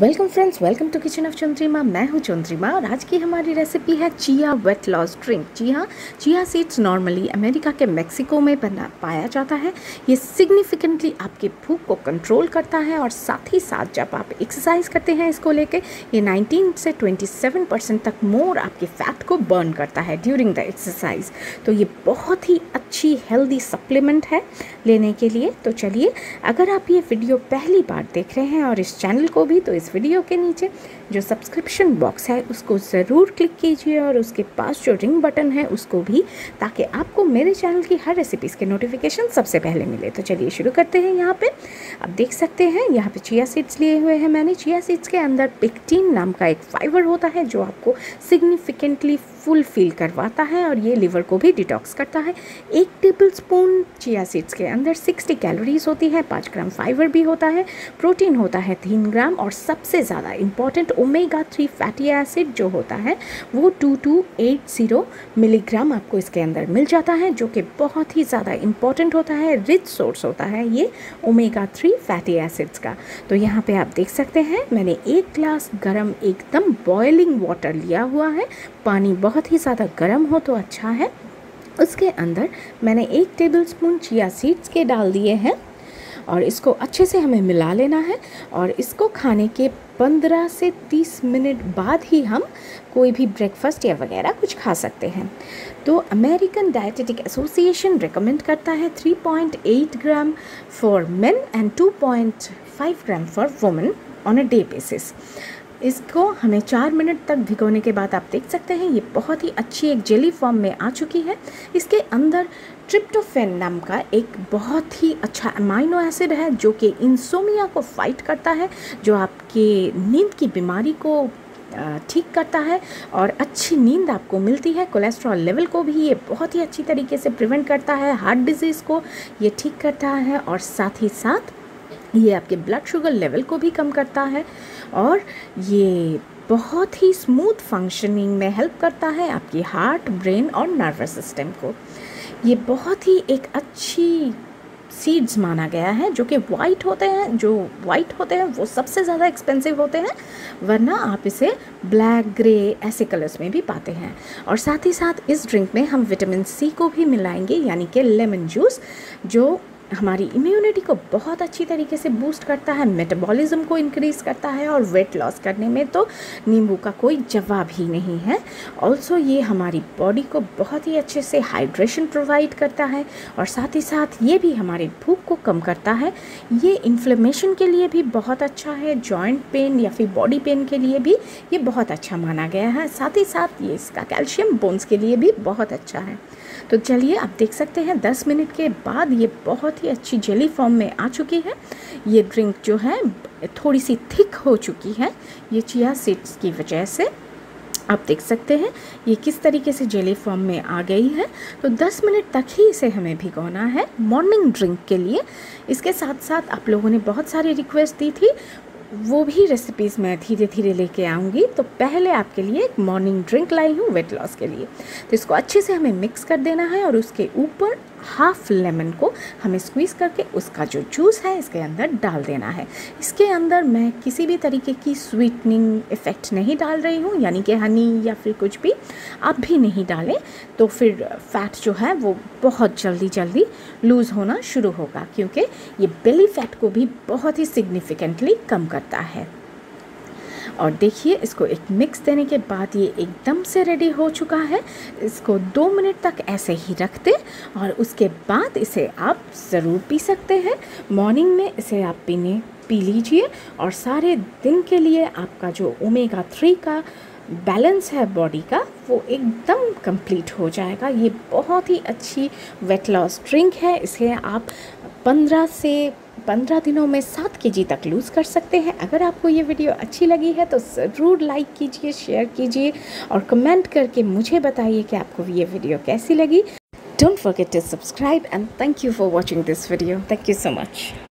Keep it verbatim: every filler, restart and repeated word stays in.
Welcome friends, welcome to kitchen of Chandrima. मैं हूं चंद्रिमा और आज की हमारी रेसिपी है चिया वेट लॉस ड्रिंक। जी हाँ, चिया सीड्स नॉर्मली अमेरिका के मेक्सिको में बना पाया जाता है। ये सिग्निफिकेंटली आपकी भूख को कंट्रोल करता है और साथ ही साथ जब आप एक्सरसाइज करते हैं इसको लेके ये नाइनटीन से ट्वेंटी सेवन परसेंट तक मोर आपके फैट को बर्न करता है ड्यूरिंग द एक्सरसाइज। तो ये बहुत ही अच्छी हेल्दी सप्लीमेंट है लेने के लिए। तो चलिए, अगर आप ये वीडियो पहली बार देख रहे हैं और इस चैनल को भी, तो इस वीडियो के नीचे जो सब्सक्रिप्शन बॉक्स है उसको ज़रूर क्लिक कीजिए और उसके पास जो रिंग बटन है उसको भी, ताकि आपको मेरे चैनल की हर रेसिपीज़ के नोटिफिकेशन सबसे पहले मिले। तो चलिए शुरू करते हैं। यहाँ पे आप देख सकते हैं, यहाँ पे चिया सीड्स लिए हुए हैं मैंने। चिया सीड्स के अंदर पेक्टिन नाम का एक फाइबर होता है जो आपको सिग्निफिकेंटली फुल फील करवाता है और ये लीवर को भी डिटॉक्स करता है। एक टेबल स्पून चिया सीड्स के अंदर सिक्सटी कैलोरीज होती है, पाँच ग्राम फाइबर भी होता है, प्रोटीन होता है तीन ग्राम और सबसे ज़्यादा important omega three fatty acid जो होता है वो two two eight zero milligram आपको इसके अंदर मिल जाता है, जो कि बहुत ही ज़्यादा इम्पॉर्टेंट होता है। रिच सोर्स होता है ये ओमेगा थ्री फैटी एसिड्स का। तो यहाँ पे आप देख सकते हैं मैंने एक ग्लास गरम एकदम बॉइलिंग वाटर लिया हुआ है। पानी बहुत ही ज़्यादा गर्म हो तो अच्छा है। उसके अंदर मैंने एक टेबल स्पून चिया सीड्स के डाल दिए हैं और इसको अच्छे से हमें मिला लेना है। और इसको खाने के पंद्रह से तीस मिनट बाद ही हम कोई भी ब्रेकफास्ट या वगैरह कुछ खा सकते हैं। तो अमेरिकन डायटेटिक एसोसिएशन रिकमेंड करता है three point eight gram for men and two point five gram for women on a day basis. इसको हमें चार मिनट तक भिगोने के बाद आप देख सकते हैं ये बहुत ही अच्छी एक जेली फॉर्म में आ चुकी है। इसके अंदर ट्रिप्टोफेन नाम का एक बहुत ही अच्छा अमाइनो एसिड है जो कि इंसोमिया को फाइट करता है, जो आपके नींद की बीमारी को ठीक करता है और अच्छी नींद आपको मिलती है। कोलेस्ट्रॉल लेवल को भी ये बहुत ही अच्छी तरीके से प्रिवेंट करता है, हार्ट डिजीज़ को ये ठीक करता है और साथ ही साथ ये आपके ब्लड शुगर लेवल को भी कम करता है और ये बहुत ही स्मूथ फंक्शनिंग में हेल्प करता है आपकी हार्ट, ब्रेन और नर्वस सिस्टम को। ये बहुत ही एक अच्छी सीड्स माना गया है जो कि वाइट होते हैं। जो वाइट होते हैं वो सबसे ज़्यादा एक्सपेंसिव होते हैं, वरना आप इसे ब्लैक, ग्रे ऐसे कलर्स में भी पाते हैं। और साथ ही साथ इस ड्रिंक में हम विटामिन सी को भी मिलाएंगे, यानी कि लेमन जूस, जो हमारी इम्यूनिटी को बहुत अच्छी तरीके से बूस्ट करता है, मेटाबॉलिज्म को इंक्रीज़ करता है और वेट लॉस करने में तो नींबू का कोई जवाब ही नहीं है। ऑल्सो ये हमारी बॉडी को बहुत ही अच्छे से हाइड्रेशन प्रोवाइड करता है और साथ ही साथ ये भी हमारी भूख को कम करता है। ये इन्फ्लेमेशन के लिए भी बहुत अच्छा है, जॉइंट पेन या फिर बॉडी पेन के लिए भी ये बहुत अच्छा माना गया है। साथ ही साथ ये इसका कैल्शियम बोन्स के लिए भी बहुत अच्छा है। तो चलिए, आप देख सकते हैं दस मिनट के बाद ये बहुत ही अच्छी जेली फॉर्म में आ चुकी है। ये ड्रिंक जो है थोड़ी सी थिक हो चुकी है, ये चिया सीड्स की वजह से। आप देख सकते हैं ये किस तरीके से जेली फॉर्म में आ गई है। तो दस मिनट तक ही इसे हमें भिगोना है मॉर्निंग ड्रिंक के लिए। इसके साथ साथ आप लोगों ने बहुत सारी रिक्वेस्ट दी थी, वो भी रेसिपीज़ मैं धीरे धीरे लेके आऊँगी। तो पहले आपके लिए एक मॉर्निंग ड्रिंक लाई हूँ वेट लॉस के लिए। तो इसको अच्छे से हमें मिक्स कर देना है और उसके ऊपर हाफ लेमन को हमें स्क्वीज़ करके उसका जो जूस है इसके अंदर डाल देना है। इसके अंदर मैं किसी भी तरीके की स्वीटनिंग इफ़ेक्ट नहीं डाल रही हूँ, यानी कि हनी या फिर कुछ भी आप भी नहीं डालें, तो फिर फैट जो है वो बहुत जल्दी जल्दी लूज़ होना शुरू होगा, क्योंकि ये बेली फैट को भी बहुत ही सिग्निफिकेंटली कम करता है। और देखिए, इसको एक मिक्स देने के बाद ये एकदम से रेडी हो चुका है। इसको दो मिनट तक ऐसे ही रख दें और उसके बाद इसे आप ज़रूर पी सकते हैं। मॉर्निंग में इसे आप पीने पी लीजिए और सारे दिन के लिए आपका जो ओमेगा थ्री का बैलेंस है बॉडी का, वो एकदम कंप्लीट हो जाएगा। ये बहुत ही अच्छी वेट लॉस ड्रिंक है। इसे आप पंद्रह से पंद्रह दिनों में सात के जी तक लूज़ कर सकते हैं। अगर आपको ये वीडियो अच्छी लगी है तो ज़रूर लाइक कीजिए, शेयर कीजिए और कमेंट करके मुझे बताइए कि आपको ये वीडियो कैसी लगी। Don't forget to subscribe and thank you for watching this video. Thank you so much.